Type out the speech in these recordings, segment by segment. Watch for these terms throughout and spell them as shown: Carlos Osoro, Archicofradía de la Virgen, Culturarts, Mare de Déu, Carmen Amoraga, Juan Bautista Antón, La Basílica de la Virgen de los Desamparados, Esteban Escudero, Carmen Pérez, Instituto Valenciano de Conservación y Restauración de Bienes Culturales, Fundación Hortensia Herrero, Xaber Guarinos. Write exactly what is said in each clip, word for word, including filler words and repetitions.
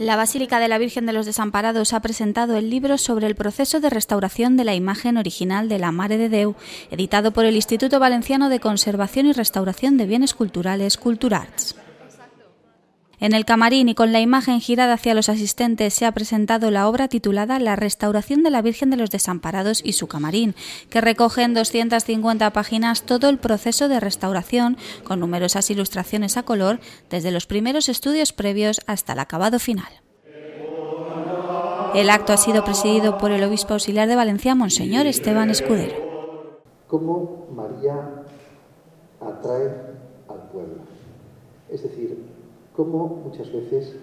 La Basílica de la Virgen de los Desamparados ha presentado el libro sobre el proceso de restauración de la imagen original de la Mare de Déu, editado por el Instituto Valenciano de Conservación y Restauración de Bienes Culturales, Culturarts. En el camarín y con la imagen girada hacia los asistentes se ha presentado la obra titulada La restauración de la Virgen de los Desamparados y su camarín, que recoge en doscientas cincuenta páginas todo el proceso de restauración, con numerosas ilustraciones a color, desde los primeros estudios previos hasta el acabado final. El acto ha sido presidido por el obispo auxiliar de Valencia, monseñor Esteban Escudero. ¿Cómo María atrae al pueblo? Es decir, como muchas veces,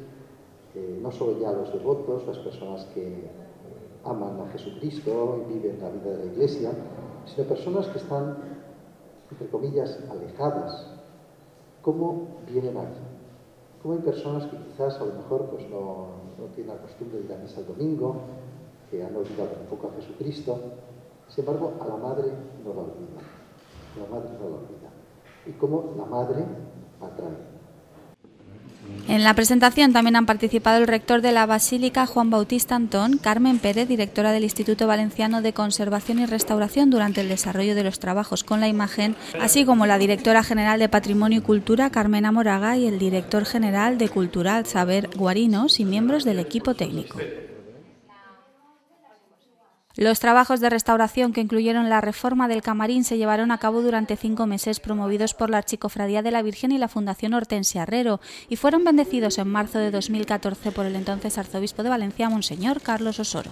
eh, no solo ya los devotos, las personas que aman a Jesucristo y viven la vida de la Iglesia, sino personas que están, entre comillas, alejadas, cómo vienen aquí. Cómo hay personas que quizás a lo mejor pues no, no tienen la costumbre de ir a misa el domingo, que han olvidado un poco a Jesucristo, sin embargo, a la madre no la olvida. La madre no la olvida. Y cómo la madre atrae. En la presentación también han participado el rector de la Basílica, Juan Bautista Antón, Carmen Pérez, directora del Instituto Valenciano de Conservación y Restauración durante el desarrollo de los trabajos con la imagen, así como la directora general de Patrimonio y Cultura, Carmen Amoraga, y el director general de Cultural, Xaber Guarinos, y miembros del equipo técnico. Los trabajos de restauración que incluyeron la reforma del camarín se llevaron a cabo durante cinco meses promovidos por la Archicofradía de la Virgen y la Fundación Hortensia Herrero y fueron bendecidos en marzo de dos mil catorce por el entonces arzobispo de Valencia, monseñor Carlos Osoro.